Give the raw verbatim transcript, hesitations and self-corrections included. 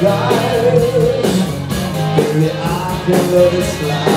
Guys, baby, I can love this life.